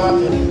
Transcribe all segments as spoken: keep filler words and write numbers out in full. You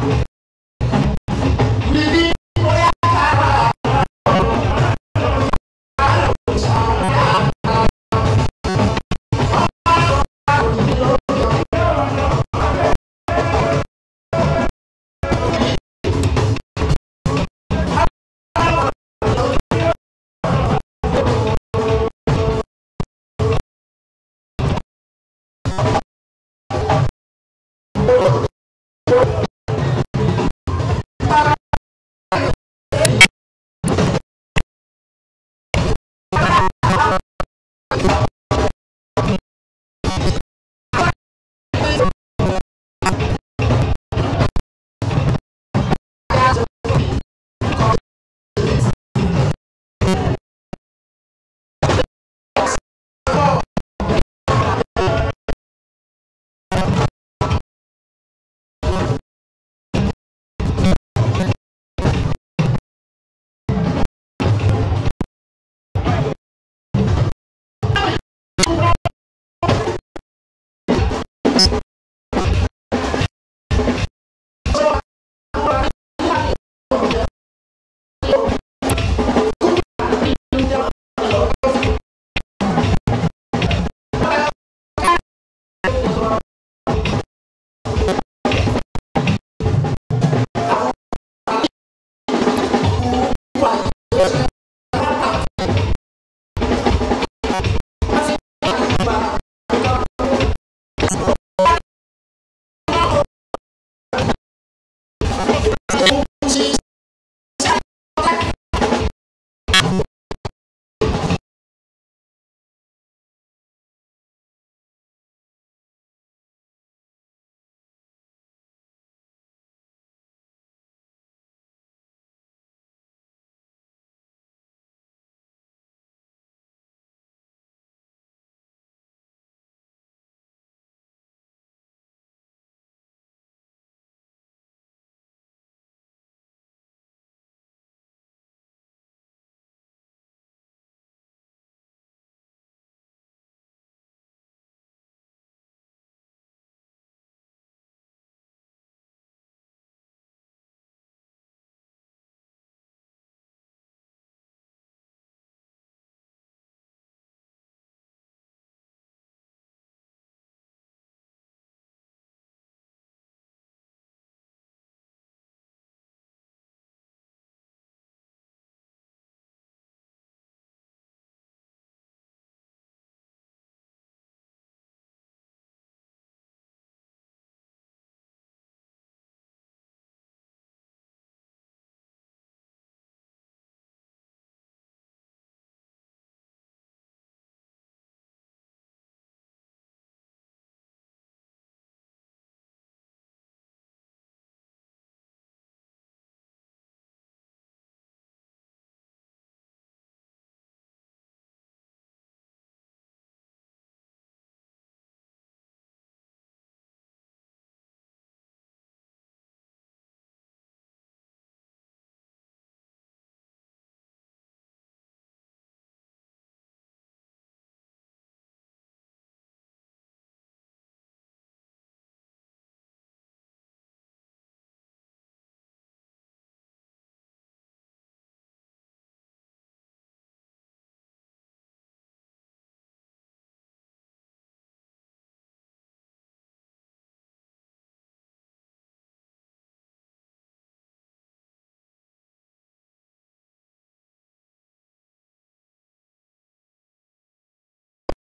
Amen.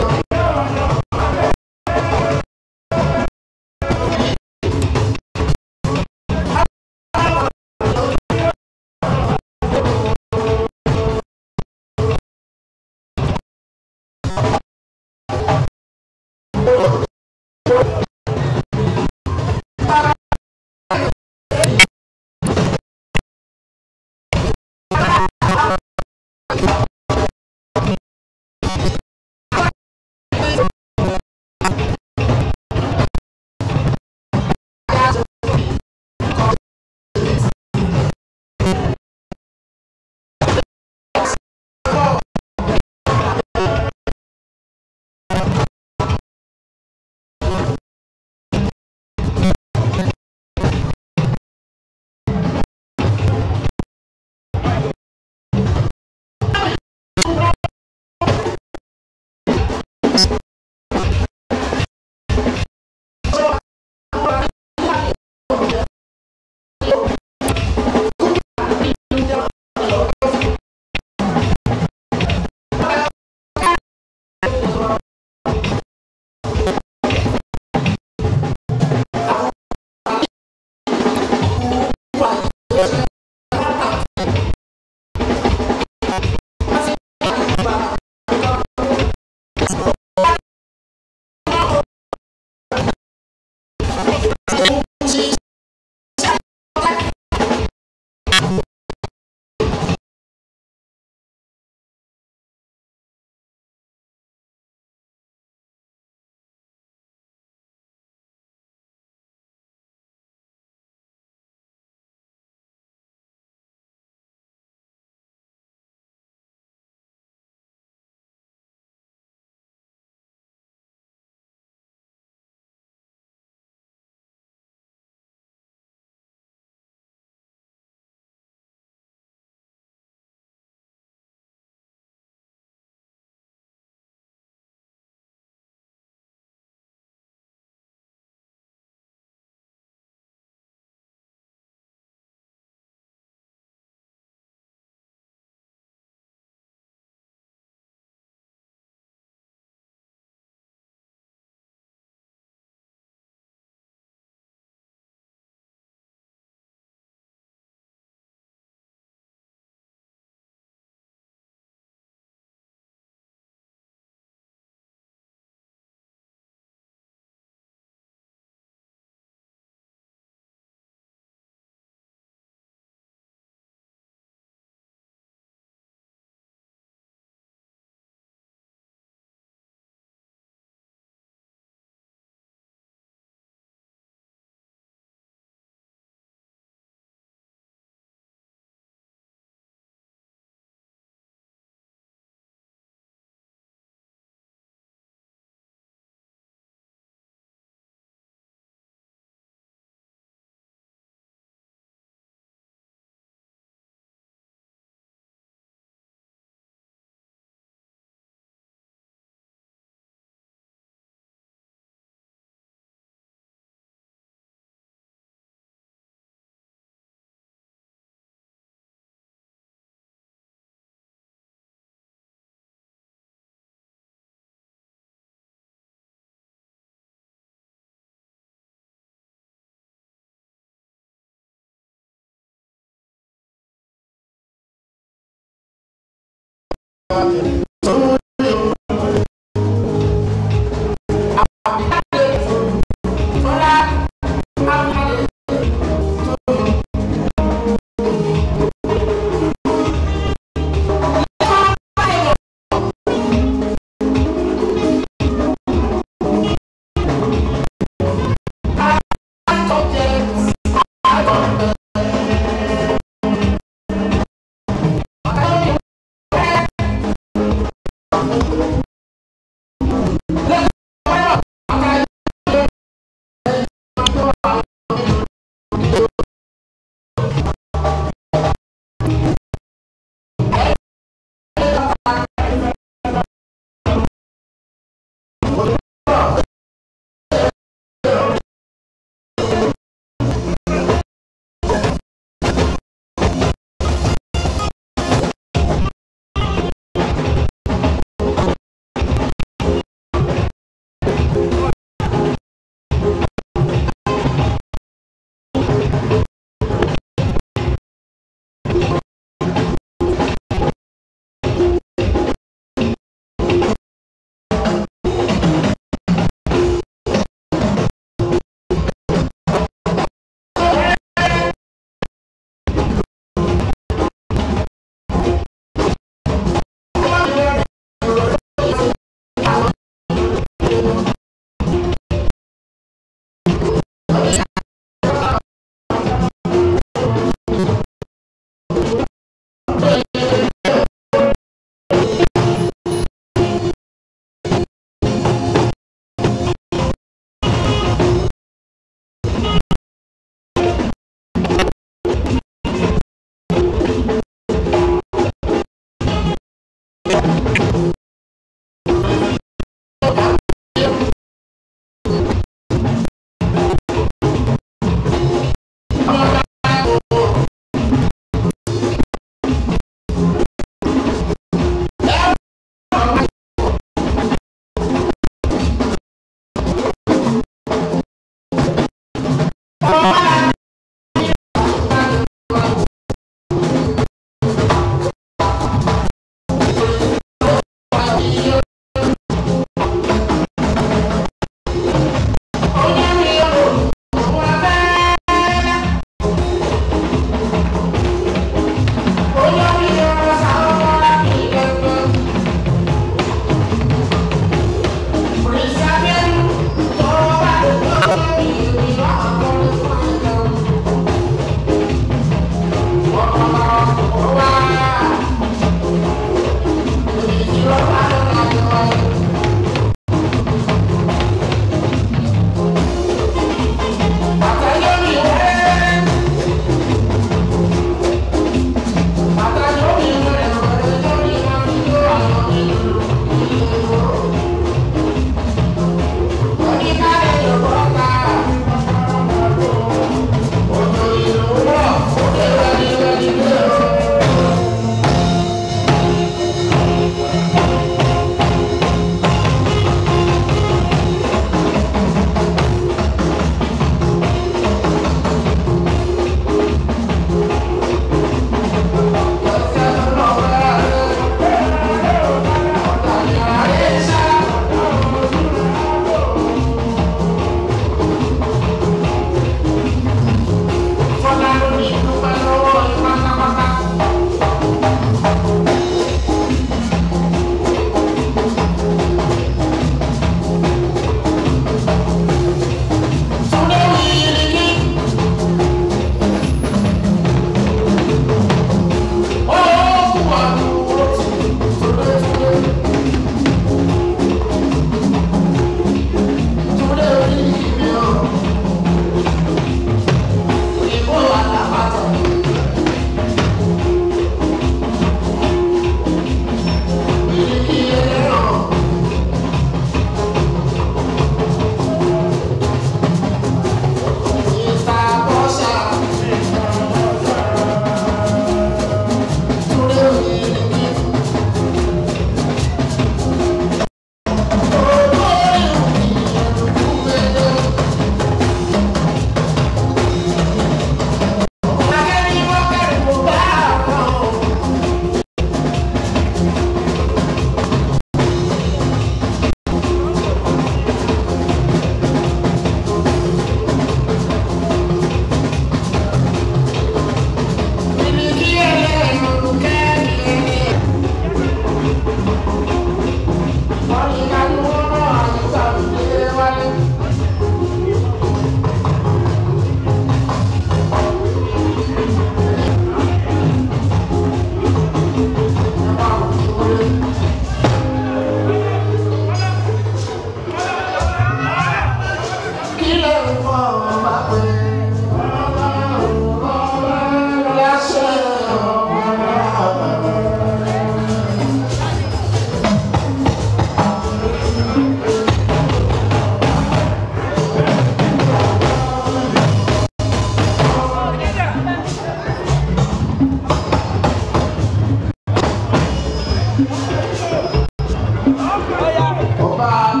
Okay.